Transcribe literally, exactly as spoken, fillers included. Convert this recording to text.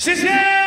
谢谢。